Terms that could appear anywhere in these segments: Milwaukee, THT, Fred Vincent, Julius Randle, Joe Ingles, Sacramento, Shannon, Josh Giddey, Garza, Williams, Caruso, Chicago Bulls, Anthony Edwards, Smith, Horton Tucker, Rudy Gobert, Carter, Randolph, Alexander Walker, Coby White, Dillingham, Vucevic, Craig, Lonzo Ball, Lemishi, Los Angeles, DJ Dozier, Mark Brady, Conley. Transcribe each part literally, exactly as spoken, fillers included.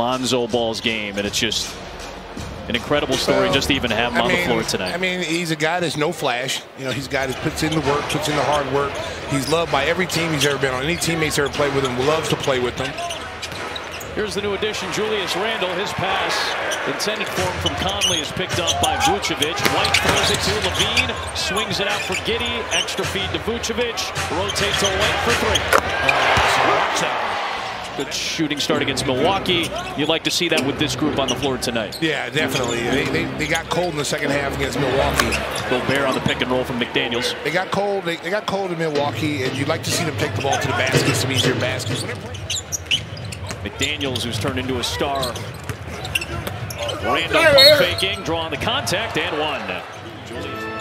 Lonzo Ball's game, and it's just an incredible story well, just to even have him I on mean, the floor tonight. I mean, he's a guy that's no flash. You know, he's a guy that puts in the work, puts in the hard work. He's loved by every team he's ever been on. Any teammates ever played with him loves to play with him. Here's the new addition, Julius Randle. His pass intended for him from Conley is picked up by Vucevic. White throws it to LaVine, swings it out for Giddey. Extra feed to Vucevic. Rotates to White for three. Oh, good shooting start against Milwaukee. You'd like to see that with this group on the floor tonight. Yeah, definitely. They, they, they got cold in the second half against Milwaukee. Gobert on the pick and roll from McDaniels. They got cold. They, they got cold in Milwaukee, and you'd like to see them take the ball to the basket, some easier baskets. McDaniels, who's turned into a star. Randolph faking, drawing the contact, and one.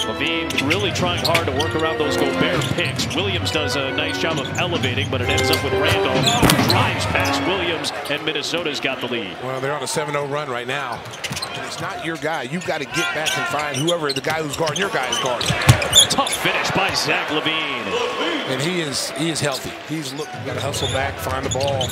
LaVine really trying hard to work around those Gobert picks. Williams does a nice job of elevating, but it ends up with Randolph. Drives past Williams, and Minnesota's got the lead. Well, they're on a seven oh run right now. And it's not your guy. You've got to get back and find whoever the guy who's guarding your guy is guarding. Tough finish by Zach LaVine. And he is he is healthy. He's look, got to hustle back, find the ball.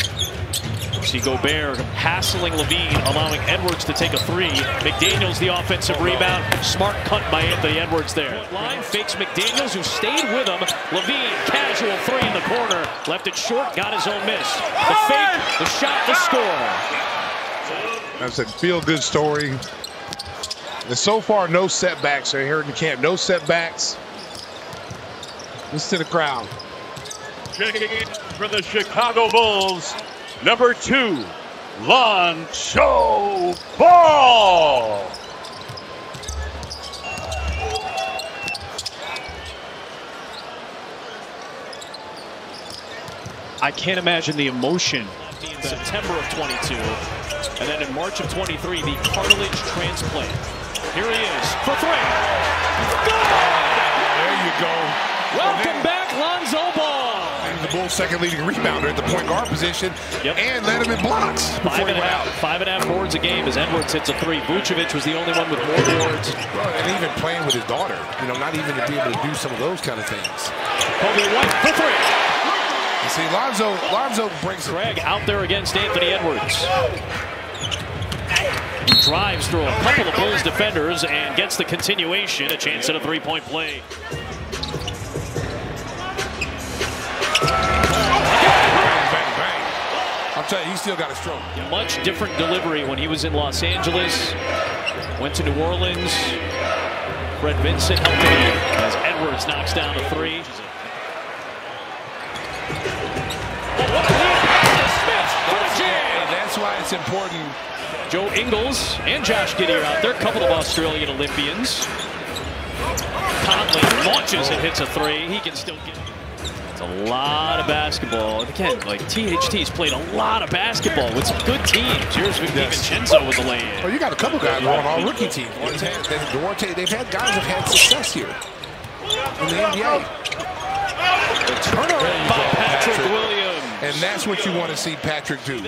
See Gobert hassling LaVine, allowing Edwards to take a three. McDaniels the offensive rebound. Smart cut by Anthony Edwards there. Line fakes McDaniels, who stayed with him. LaVine, casual three in the corner. Left it short, got his own miss. The fake, the shot, the score. That's a feel-good story. And so far, no setbacks right here in camp. No setbacks. Listen to the crowd. Checking in for the Chicago Bulls, number two, Lonzo Ball. I can't imagine the emotion. In September of twenty-two, and then in March of twenty-three, the cartilage transplant. Here he is for three. Good! There you go. Welcome back, Lonzo Ball. The Bulls' second leading rebounder at the point guard position, yep. And led him in blocks before five and he went out. Five and a half boards a game as Edwards hits a three. Vucevic was the only one with more boards. And even playing with his daughter, you know, not even to be able to do some of those kind of things. Coby White for three. You see, Lonzo, Lonzo brings Craig out there against Anthony Edwards. He drives through a couple of Bulls defenders and gets the continuation, a chance at a three-point play. I'll tell you, he's still got a stroke. Much different delivery when he was in Los Angeles, went to New Orleans. Fred Vincent helped him as Edwards knocks down a three. That's why it's important. Joe Ingles and Josh Giddey are out there, a couple of Australian Olympians. Conley launches and hits a three. He can still get it. A lot of basketball. And again, like T H T's played a lot of basketball with some good teams. Here's Vincenzo with the lay-in. Oh, you got a couple guys on all rookie teams. They've had, they've, they've had guys that have had success here in the N B A. The turnaround by Patrick, Patrick Williams. And that's what you want to see Patrick do.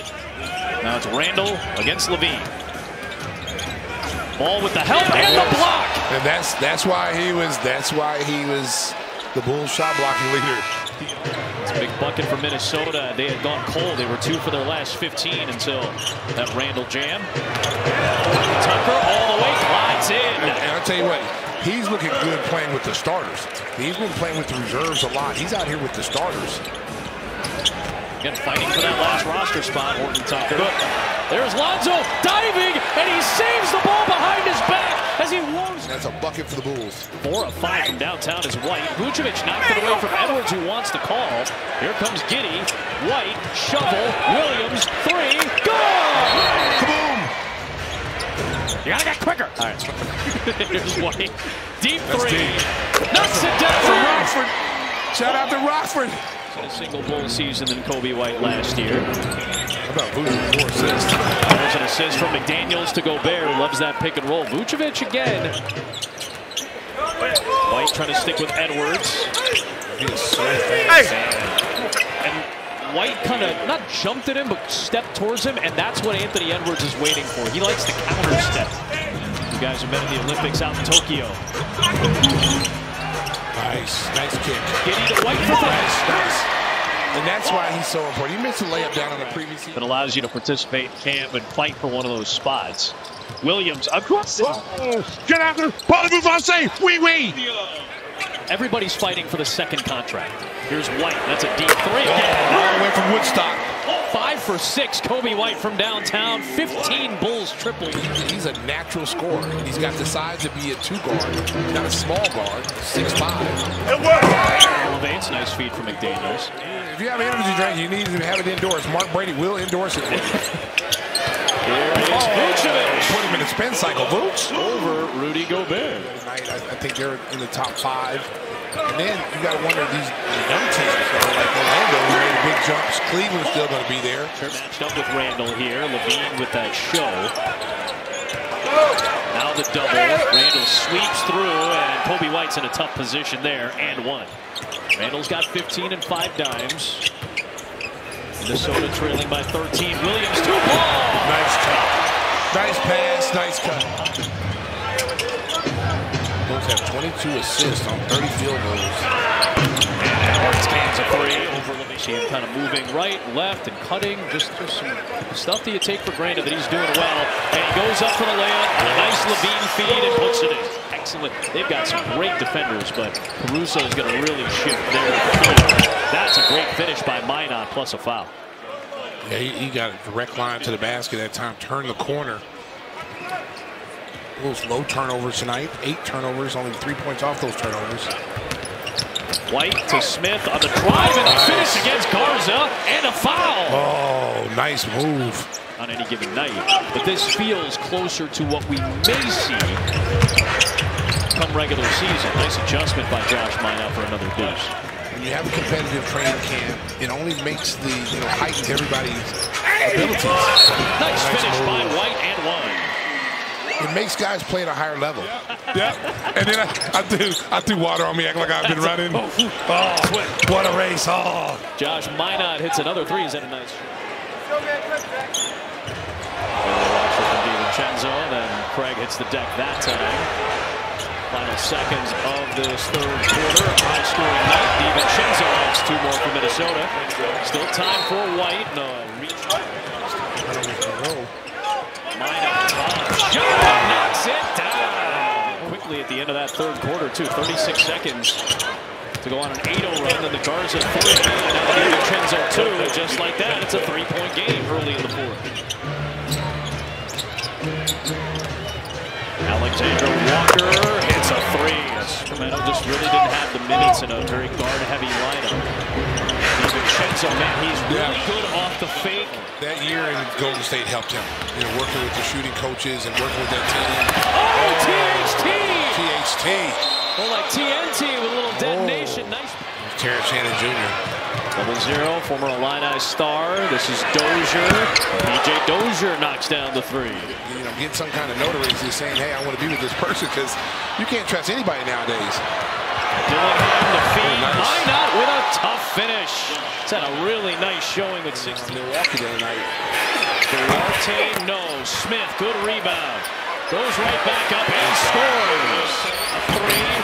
Now it's Randle against LaVine. Ball with the help and the block. And that's that's why he was that's why he was the Bulls shot blocking leader. It's a big bucket for Minnesota. They had gone cold. They were two for their last fifteen until that Randle jam. Tucker all the way glides in. And, and I'll tell you what, he's looking good playing with the starters. He's been playing with the reserves a lot. He's out here with the starters. Again, fighting for that last roster spot, Horton Tucker. Good. There's Lonzo diving, and he saves the ball behind his back as he woos. That's a bucket for the Bulls. Four of five from downtown is White. Vucevic knocked it away from Edwards, who wants the call. Here comes Giddey. White, shovel, Williams, three, goal! Kaboom! You gotta get quicker. All right. There's White. Deep three. Knocks it down for Rockford. Shout out to Rockford. A single Bull season than Coby White last year. How about Vucevic? Four assists. There's an assist from McDaniels to Gobert, who loves that pick and roll. Vucevic again. White trying to stick with Edwards. He is so fast. Hey. And White kind of not jumped at him, but stepped towards him, and that's what Anthony Edwards is waiting for. He likes the counter step. You guys have been in the Olympics out in Tokyo. Nice, nice kick. Giddey to White for three. Nice, nice. And that's why he's so important. He missed a layup down on the previous season. It allows you to participate in camp and fight for one of those spots. Williams across the... Oh, get out there. Français. Oui, oui. Everybody's fighting for the second contract. Here's White. That's a deep three again. All the way from Woodstock. Five for six. Coby White from downtown. fifteen Bulls triple. He's a natural scorer. He's got the size to be a two guard, not a small guard. six five. It works. Elevates. Nice feed from McDaniels. If you have an energy drink, you need to have it endorsed. Mark Brady will endorse it. Here it is, Vucevic. twenty minute spin cycle. Vuce over Rudy Gobert. Tonight, I, I think they're in the top five. And then you got to wonder if these young teams, like Orlando, who made big jumps. Cleveland's still going to be there. Sure, matched up with Randall here. LaVine with that show. Now the double. Randall sweeps through, and Coby White's in a tough position there, and one. Randall's got fifteen and five dimes. Minnesota trailing by thirteen. Williams, two ball. Nice cut. Nice pass. Nice cut. Bulls have twenty-two assists on thirty field goals. And Edwards cans a three over Lemishi. Him kind of moving right, left, and cutting. Just, just some stuff that you take for granted that he's doing well. And he goes up for the layup. A nice LaVine feed and puts it in. Excellent. They've got some great defenders, but Caruso is going to really shift there. That's a great finish by Minott, plus a foul. Yeah, he, he got a direct line to the basket that time. Turned the corner. Bulls low turnovers tonight. Eight turnovers, only three points off those turnovers. White to Smith on the drive and a finish against Garza and a foul. Oh, nice move. On any given night, but this feels closer to what we may see come regular season. Nice adjustment by Josh Minott for another boost. When you have a competitive training camp, it only makes the you know heightens everybody's abilities. Nice, nice finish move by White and Wine. It makes guys play at a higher level. Yeah. yeah. And then I, I threw I threw water on me, acting like I've been running. Oh, what a race! Oh. Josh Minott hits another three. Is that a nice shot? And Craig hits the deck that time. Final seconds of this third quarter. High scoring night. DiVincenzo adds two more for Minnesota. Still time for White. No reach. Minott knocks it down. Quickly at the end of that third quarter, too. thirty-six seconds to go on an eight oh run. And the Garza three. And now DiVincenzo two. And just like that, it's a three-point game early in the fourth. Alexander Walker hits a three. Sacramento just really didn't have the minutes in a very guard-heavy lineup. DiVincenzo, man, he's really yeah. good off the fake. That year in Golden State helped him. You know, working with the shooting coaches and working with that team. Oh, oh T H T! T H T. Well, like T N T with a little detonation. Oh. Nice. Terrence Shannon Junior Double zero, former Illini star. This is Dozier. D J Dozier knocks down the three. You know, get some kind of notoriety saying, hey, I want to be with this person, because you can't trust anybody nowadays. Dillingham to feed. Nice. Minott with a tough finish. It's had a really nice showing with sixteen. Milwaukee tonight. Duarte, no. Smith, good rebound. Goes right back up and scores. A three.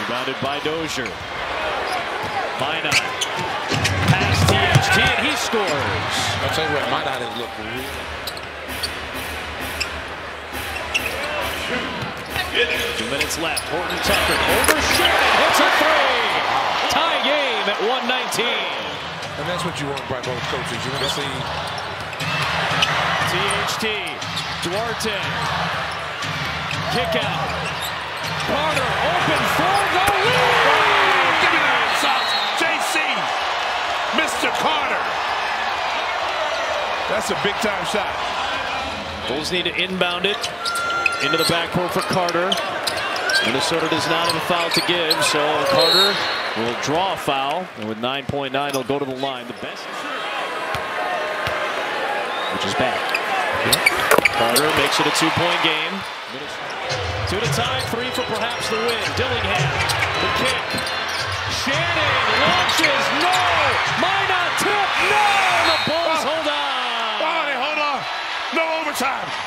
Rebounded by Dozier. Minott. Pass T H T and he scores. I'll tell you what, Minott has looked really. Two minutes left. Horton Tucker overshooting. Hits a three. Tie game at one nineteen. And that's what you want by both coaches. You want to see T H T, Duarte, kick out. Carter open for the lead. Give me that sauce, J C. Mister Carter. That's a big time shot. Bulls need to inbound it. Into the backcourt for Carter. Minnesota does not have a foul to give, so Carter will draw a foul. And with nine point nine, he'll go to the line. The best, which is bad. Yeah. Carter makes it a two-point game. Two to tie, three for perhaps the win. Dillingham, the kick. Shannon launches, no! Minott tip, no! The Bulls hold on! Oh, they hold on! No overtime!